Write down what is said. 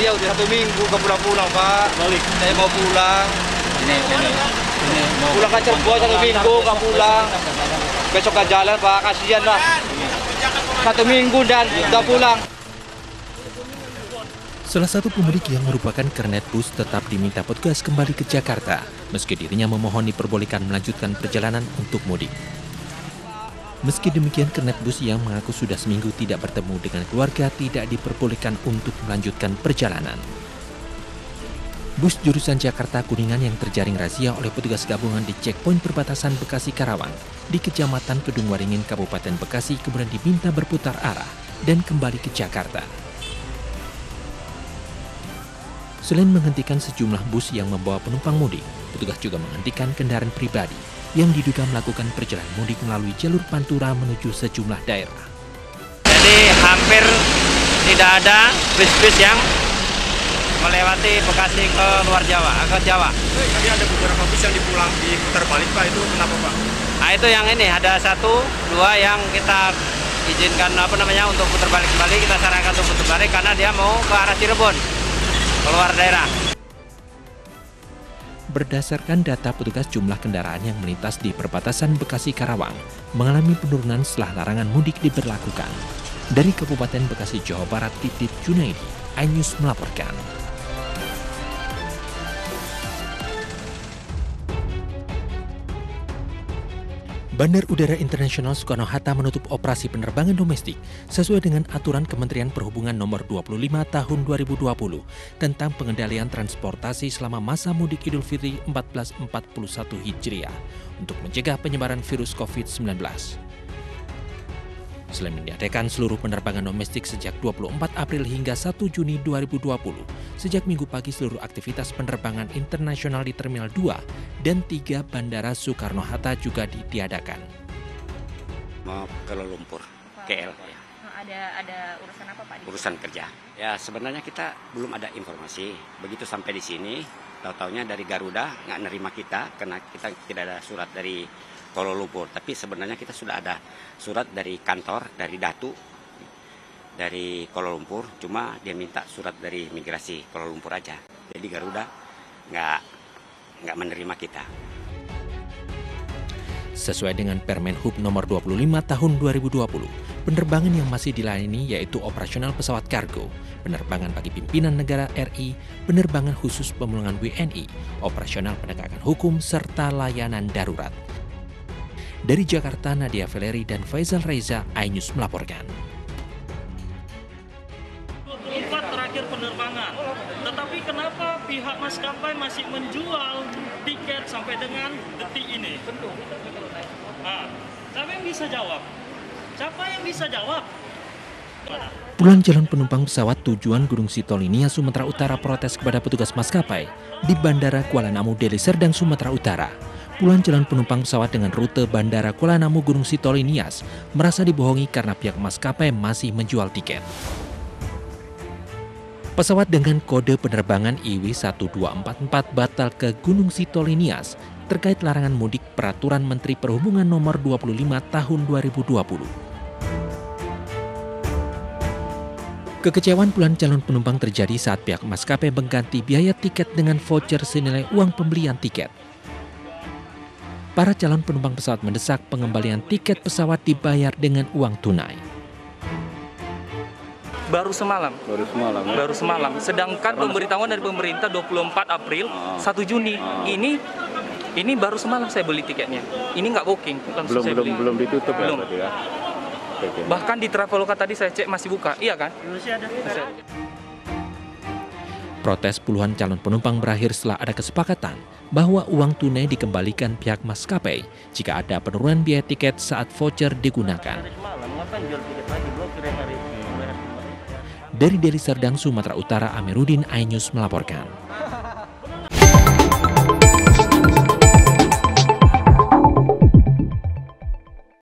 Iya, udah 1 minggu ke pulang-pulang, Pak. Balik. Saya mau pulang. Ini mau pulang ke Cirebon 1 minggu, nggak pulang. Besok nggak jalan, Pak. Kasihan, Pak. 1 minggu dan udah pulang. Salah satu pemudik yang merupakan kernet bus tetap diminta petugas kembali ke Jakarta, meski dirinya memohon diperbolehkan melanjutkan perjalanan untuk mudik. Meski demikian, kernet bus yang mengaku sudah 1 minggu tidak bertemu dengan keluarga tidak diperbolehkan untuk melanjutkan perjalanan. Bus jurusan Jakarta-Kuningan yang terjaring razia oleh petugas gabungan di checkpoint perbatasan Bekasi-Karawang di Kecamatan Kedungwaringin, Kabupaten Bekasi kemudian diminta berputar arah dan kembali ke Jakarta. Selain menghentikan sejumlah bus yang membawa penumpang mudik, petugas juga menghentikan kendaraan pribadi yang diduga melakukan perjalanan mudik melalui jalur Pantura menuju sejumlah daerah. Jadi hampir tidak ada bus-bus yang melewati Bekasi ke luar Jawa, ke Jawa. Tadi ada beberapa bus yang diputar balik, Pak. Itu kenapa, Pak? Nah, itu yang ini ada 1, 2 yang kita izinkan untuk putar balik kembali. Kita sarankan untuk putar balik karena dia mau ke arah Cirebon, keluar daerah. Berdasarkan data petugas, jumlah kendaraan yang melintas di perbatasan Bekasi-Karawang mengalami penurunan setelah larangan mudik diberlakukan. Dari Kabupaten Bekasi, Jawa Barat, Titit Junaidi, iNews melaporkan. Bandar Udara Internasional Soekarno-Hatta menutup operasi penerbangan domestik sesuai dengan aturan Kementerian Perhubungan Nomor 25 Tahun 2020 tentang pengendalian transportasi selama masa mudik Idul Fitri 1441 Hijriah untuk mencegah penyebaran virus Covid-19. Selain meniadakan seluruh penerbangan domestik sejak 24 April hingga 1 Juni 2020, sejak minggu pagi seluruh aktivitas penerbangan internasional di Terminal 2 dan 3 Bandara Soekarno-Hatta juga ditiadakan. Mau ke Lumpur, KL. Ya. Ada urusan apa, Pak? Urusan kerja. Ya, sebenarnya kita belum ada informasi. Begitu sampai di sini, tahu-taunya dari Garuda nggak nerima kita karena kita tidak ada surat dari Kuala Lumpur. Tapi sebenarnya kita sudah ada surat dari kantor, dari Datu, dari Kuala Lumpur. Cuma dia minta surat dari migrasi Kuala Lumpur aja. Jadi Garuda nggak menerima kita. Sesuai dengan Permen Hub Nomor 25 Tahun 2020, penerbangan yang masih dilayani yaitu operasional pesawat kargo, penerbangan bagi pimpinan negara RI, penerbangan khusus pemulangan WNI, operasional penegakan hukum, serta layanan darurat. Dari Jakarta, Nadia Veleri dan Faisal Reza, iNews melaporkan. 24 terakhir penerbangan, tetapi kenapa pihak maskapai masih menjual tiket sampai dengan detik ini? Nah, siapa yang bisa jawab? Siapa yang bisa jawab? Puluhan calon penumpang pesawat tujuan Gunung Sitoli, Nias, Sumatera Utara protes kepada petugas maskapai di Bandara Kuala Namu, Deli Serdang, Sumatera Utara. Puluhan calon penumpang pesawat dengan rute Bandara Kuala Namu, Gunung Sitoli, Nias merasa dibohongi karena pihak maskapai masih menjual tiket. Pesawat dengan kode penerbangan IW 1244 batal ke Gunung Sitoli, Nias terkait larangan mudik Peraturan Menteri Perhubungan Nomor 25 Tahun 2020. Kekecewaan puluhan calon penumpang terjadi saat pihak maskapai mengganti biaya tiket dengan voucher senilai uang pembelian tiket. Para calon penumpang pesawat mendesak pengembalian tiket pesawat dibayar dengan uang tunai. Baru semalam. Sedangkan pemberitahuan dari pemerintah 24 April, 1 Juni. Ini baru semalam saya beli tiketnya. Ini nggak booking. Belum ditutup ya? Belum. Ya? Bahkan di Traveloka tadi saya cek masih buka. Iya kan? Masih ada. Protes puluhan calon penumpang berakhir setelah ada kesepakatan bahwa uang tunai dikembalikan pihak maskapai jika ada penurunan biaya tiket saat voucher digunakan. Dari Deli Serdang, Sumatera Utara, Amiruddin, iNews melaporkan.